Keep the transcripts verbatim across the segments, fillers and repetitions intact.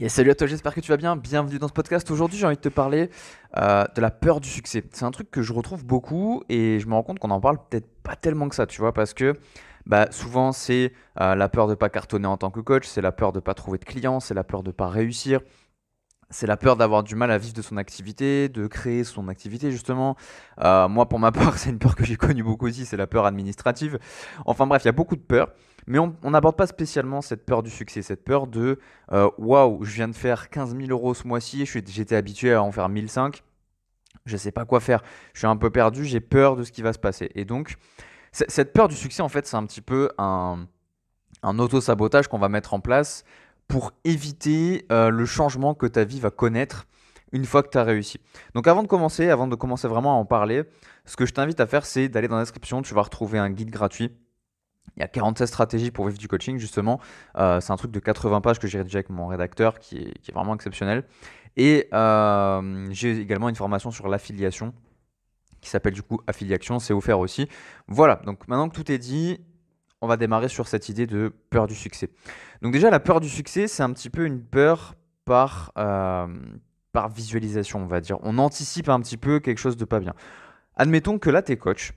Yes, salut à toi, j'espère que tu vas bien. Bienvenue dans ce podcast. Aujourd'hui, j'ai envie de te parler euh, de la peur du succès. C'est un truc que je retrouve beaucoup et je me rends compte qu'on en parle peut-être pas tellement que ça, tu vois, parce que bah, souvent, c'est euh, la peur de pas cartonner en tant que coach, c'est la peur de pas trouver de clients, c'est la peur de pas réussir, c'est la peur d'avoir du mal à vivre de son activité, de créer son activité justement. Euh, moi, pour ma part, c'est une peur que j'ai connue beaucoup aussi, c'est la peur administrative. Enfin bref, il y a beaucoup de peurs, mais on on n'aborde pas spécialement cette peur du succès, cette peur de euh, « Waouh, je viens de faire quinze mille euros ce mois-ci, je suis- j'étais habitué à en faire mille cinq, je ne sais pas quoi faire, je suis un peu perdu, j'ai peur de ce qui va se passer. » Et donc, c- cette peur du succès, en fait, c'est un petit peu un, un auto-sabotage qu'on va mettre en place pour éviter euh, le changement que ta vie va connaître une fois que tu as réussi. Donc avant de commencer, avant de commencer vraiment à en parler, ce que je t'invite à faire, c'est d'aller dans la description, tu vas retrouver un guide gratuit. Il y a quarante-sept stratégies pour vivre du coaching, justement. Euh, c'est un truc de quatre-vingts pages que j'ai rédigé avec mon rédacteur qui est, qui est vraiment exceptionnel. Et euh, j'ai également une formation sur l'affiliation qui s'appelle du coup Affiliation, c'est offert aussi. Voilà, donc maintenant que tout est dit, on va démarrer sur cette idée de peur du succès. Donc déjà, la peur du succès, c'est un petit peu une peur par, euh, par visualisation, on va dire. On anticipe un petit peu quelque chose de pas bien. Admettons que là, tu es coach,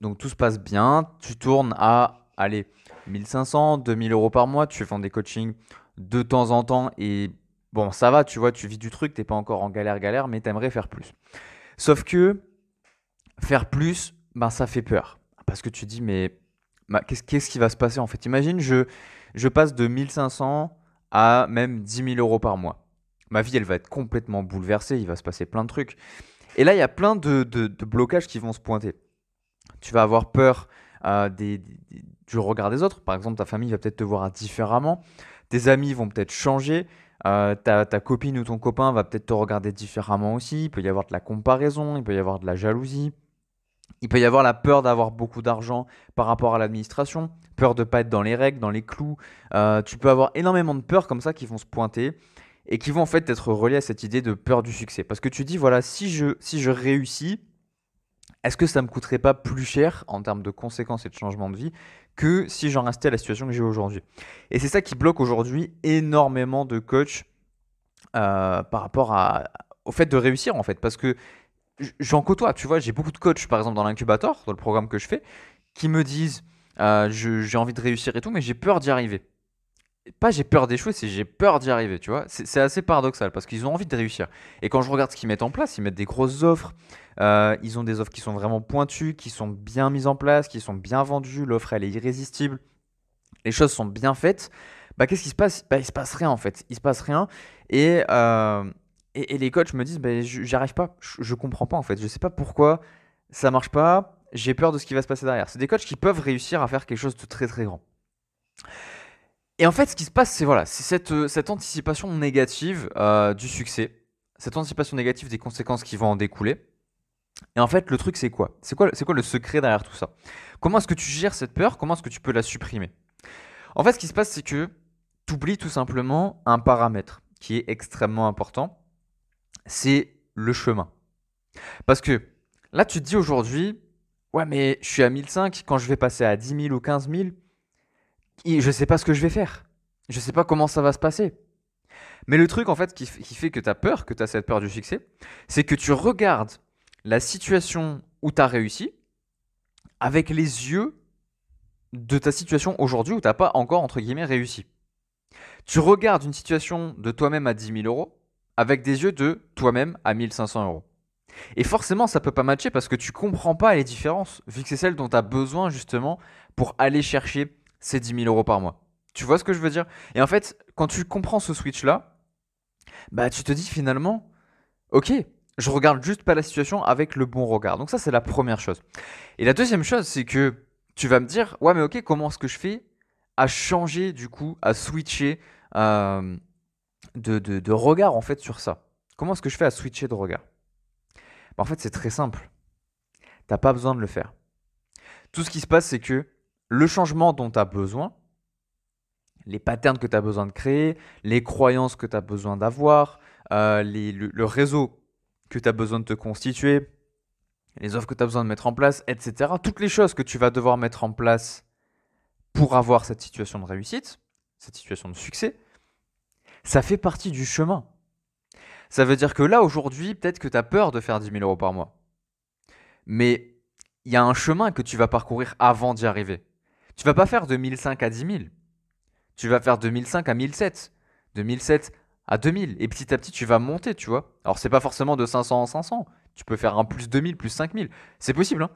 donc tout se passe bien, tu tournes à, allez, mille cinq cents, deux mille euros par mois, tu vends des coachings de temps en temps et bon, ça va, tu vois, tu vis du truc, t'es pas encore en galère-galère, mais t'aimerais faire plus. Sauf que faire plus, ben, ça fait peur. Parce que tu dis, mais bah, qu'est-ce, qu'est-ce qui va se passer en fait? Imagine, je, je passe de mille cinq cents à même dix mille euros par mois. Ma vie, elle va être complètement bouleversée, il va se passer plein de trucs. Et là, il y a plein de, de- de blocages qui vont se pointer. Tu vas avoir peur euh, des- des- des- du regard des autres. Par exemple, ta famille va peut-être te voir différemment. Tes amis vont peut-être changer. Euh, ta, ta copine ou ton copain va peut-être te regarder différemment aussi. Il peut y avoir de la comparaison, il peut y avoir de la jalousie. Il peut y avoir la peur d'avoir beaucoup d'argent par rapport à l'administration, peur de ne pas être dans les règles, dans les clous. Euh, tu peux avoir énormément de peurs comme ça qui vont se pointer et qui vont en fait être reliées à cette idée de peur du succès. Parce que tu dis, voilà, si je, si je réussis, est-ce que ça ne me coûterait pas plus cher en termes de conséquences et de changement de vie que si j'en restais à la situation que j'ai aujourd'hui? Et c'est ça qui bloque aujourd'hui énormément de coachs euh, par rapport à- au fait de réussir en fait. Parce que j- j'en côtoie, tu vois, j'ai beaucoup de coachs, par exemple, dans l'incubateur, dans le programme que je fais, qui me disent euh, je- j'ai envie de réussir et tout, mais j'ai peur d'y arriver. Et pas j'ai peur d'échouer, c'est j'ai peur d'y arriver, tu vois. C'est c'est assez paradoxal parce qu'ils ont envie de réussir. Et quand je regarde ce qu'ils mettent en place, ils mettent des grosses offres, euh, ils ont des offres qui sont vraiment pointues, qui sont bien mises en place, qui sont bien vendues, l'offre elle est irrésistible, les choses sont bien faites, bah, qu'est-ce qui se passe? Bah, il se passe rien en fait, il se passe rien. Et, euh, et, et les coachs me disent, bah, je- j'arrive pas, je, je comprends pas en fait, je sais pas pourquoi ça marche pas, j'ai peur de ce qui va se passer derrière. C'est des coachs qui peuvent réussir à faire quelque chose de très très grand. Et en fait, ce qui se passe, c'est voilà, c'est cette, euh, cette anticipation négative euh, du succès, cette anticipation négative des conséquences qui vont en découler. Et en fait, le truc, c'est quoi? C'est quoi, c'est quoi le secret derrière tout ça? Comment est-ce que tu gères cette peur? Comment est-ce que tu peux la supprimer? En fait, ce qui se passe, c'est que tu oublies tout simplement un paramètre qui est extrêmement important, c'est le chemin. Parce que là, tu te dis aujourd'hui, ouais, mais je suis à mille cinq, quand je vais passer à dix mille ou quinze mille, et je ne sais pas ce que je vais faire. Je ne sais pas comment ça va se passer. Mais le truc, en fait, qui, f- qui fait que tu as peur, que tu as cette peur du succès, c'est que tu regardes la situation où tu as réussi avec les yeux de ta situation aujourd'hui où tu n'as pas encore, entre guillemets, réussi. Tu regardes une situation de toi-même à dix mille euros avec des yeux de toi-même à mille cinq cents euros. Et forcément, ça peut pas matcher parce que tu comprends pas les différences, vu que c'est celle dont tu as besoin justement pour aller chercher ces dix mille euros par mois. Tu vois ce que je veux dire? Et en fait, quand tu comprends ce switch-là, bah, tu te dis finalement, ok, je regarde juste pas la situation avec le bon regard. Donc ça, c'est la première chose. Et la deuxième chose, c'est que tu vas me dire, ouais, mais ok, comment est-ce que je fais à changer du coup, à switcher euh, de, de- de regard en fait sur ça? Comment est-ce que je fais à switcher de regard? Bah, en fait, c'est très simple. T'as pas besoin de le faire. Tout ce qui se passe, c'est que le changement dont tu as besoin, les patterns que tu as besoin de créer, les croyances que tu as besoin d'avoir, euh, les- le, le réseau que tu as besoin de te constituer, les offres que tu as besoin de mettre en place, et cetera. Toutes les choses que tu vas devoir mettre en place pour avoir cette situation de réussite, cette situation de succès, ça fait partie du chemin. Ça veut dire que là, aujourd'hui, peut-être que tu as peur de faire dix mille euros par mois. Mais il y a un chemin que tu vas parcourir avant d'y arriver. Tu ne vas pas faire de mille cinq à dix mille. Tu vas faire de mille cinq à mille sept, de mille sept à deux mille. Et petit à petit, tu vas monter, tu vois. Alors, ce n'est pas forcément de cinq cents en cinq cents. Tu peux faire un plus deux mille, plus cinq mille. C'est possible, hein.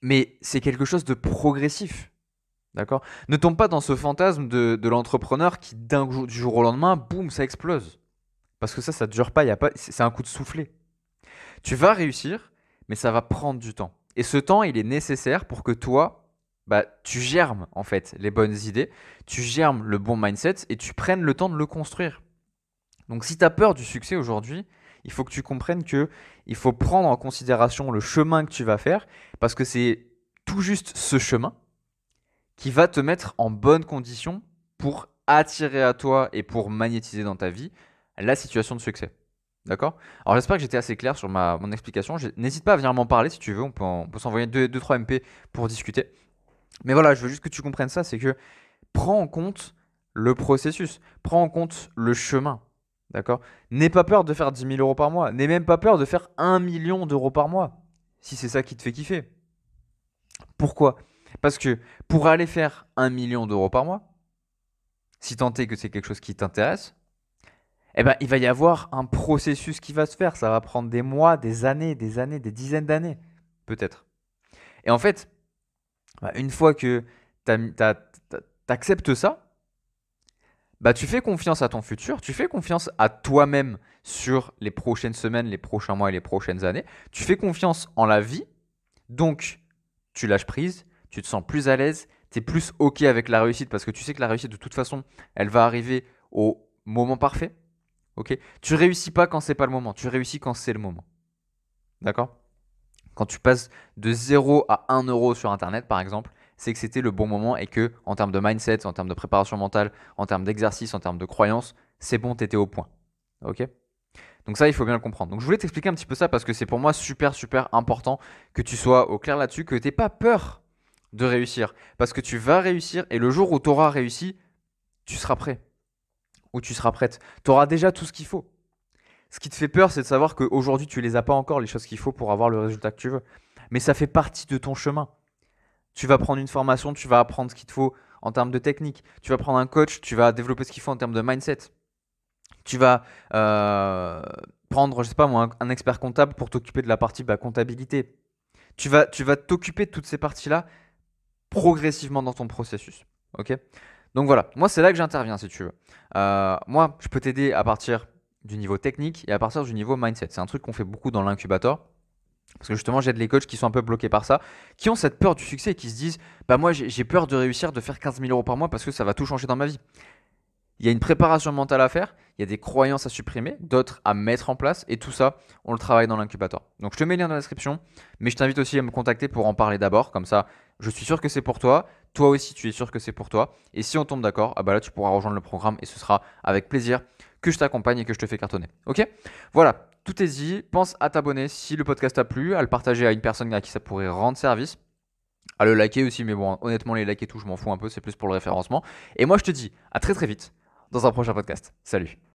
Mais c'est quelque chose de progressif. D'accord ? Ne tombe pas dans ce fantasme de, de l'entrepreneur qui, d'un jour, du jour au lendemain, boum, ça explose. Parce que ça, ça ne dure pas, y a pas, c'est un coup de soufflet. Tu vas réussir, mais ça va prendre du temps. Et ce temps, il est nécessaire pour que toi, bah, tu germes en fait les bonnes idées, tu germes le bon mindset et tu prennes le temps de le construire. Donc si tu as peur du succès aujourd'hui, il faut que tu comprennes qu'il faut prendre en considération le chemin que tu vas faire parce que c'est tout juste ce chemin qui va te mettre en bonne condition pour attirer à toi et pour magnétiser dans ta vie la situation de succès. D'accord ? Alors j'espère que j'étais assez clair sur ma, mon explication. N'hésite pas à venir m'en parler si tu veux. On peut, en, on peut s'envoyer deux trois M P pour discuter. Mais voilà, je veux juste que tu comprennes ça, c'est que prends en compte le processus, prends en compte le chemin. D'accord ? N'aie pas peur de faire dix mille euros par mois. N'aie même pas peur de faire un million d'euros par mois, si c'est ça qui te fait kiffer. Pourquoi ? Parce que pour aller faire un million d'euros par mois, si tant est que c'est quelque chose qui t'intéresse, eh ben, il va y avoir un processus qui va se faire. Ça va prendre des mois, des années, des années, des dizaines d'années, peut-être. Et en fait, une fois que tu acceptes ça, bah, tu fais confiance à ton futur, tu fais confiance à toi-même sur les prochaines semaines, les prochains mois et les prochaines années. Tu fais confiance en la vie, donc tu lâches prise, tu te sens plus à l'aise, tu es plus OK avec la réussite parce que tu sais que la réussite, de toute façon, elle va arriver au moment parfait. Okay. Tu réussis pas quand c'est pas le moment, tu réussis quand c'est le moment. D'accord ? Quand tu passes de zéro à un euro sur Internet, par exemple, c'est que c'était le bon moment et que, en termes de mindset, en termes de préparation mentale, en termes d'exercice, en termes de croyance, c'est bon, tu étais au point. Okay ? Donc ça, il faut bien le comprendre. Donc je voulais t'expliquer un petit peu ça parce que c'est pour moi super, super important que tu sois au clair là-dessus, que tu n'aies pas peur de réussir parce que tu vas réussir et le jour où tu auras réussi, tu seras prêt. Où tu seras prête, tu auras déjà tout ce qu'il faut. Ce qui te fait peur, c'est de savoir qu'aujourd'hui, tu ne les as pas encore, les choses qu'il faut pour avoir le résultat que tu veux. Mais ça fait partie de ton chemin. Tu vas prendre une formation, tu vas apprendre ce qu'il te faut en termes de technique. Tu vas prendre un coach, tu vas développer ce qu'il faut en termes de mindset. Tu vas euh, prendre, je sais pas moi, un expert comptable pour t'occuper de la partie bah, comptabilité. Tu vas, tu vas t'occuper de toutes ces parties-là progressivement dans ton processus. Ok ? Donc voilà, moi c'est là que j'interviens si tu veux. Euh, moi, je peux t'aider à partir du niveau technique et à partir du niveau mindset. C'est un truc qu'on fait beaucoup dans l'incubateur parce que justement j'aide les coachs qui sont un peu bloqués par ça, qui ont cette peur du succès et qui se disent « bah moi j'ai peur de réussir, de faire quinze mille euros par mois parce que ça va tout changer dans ma vie ». Il y a une préparation mentale à faire, il y a des croyances à supprimer, d'autres à mettre en place et tout ça, on le travaille dans l'incubateur. Donc je te mets le lien dans la description, mais je t'invite aussi à me contacter pour en parler d'abord, comme ça je suis sûr que c'est pour toi, toi aussi tu es sûr que c'est pour toi et si on tombe d'accord, ah bah là tu pourras rejoindre le programme et ce sera avec plaisir que je t'accompagne et que je te fais cartonner. Ok ? Voilà, tout est dit, pense à t'abonner si le podcast t'a plu, à le partager à une personne à qui ça pourrait rendre service. À le liker aussi, mais bon honnêtement les liker tout, je m'en fous un peu, c'est plus pour le référencement. Et moi je te dis à très très vite. Dans un prochain podcast. Salut.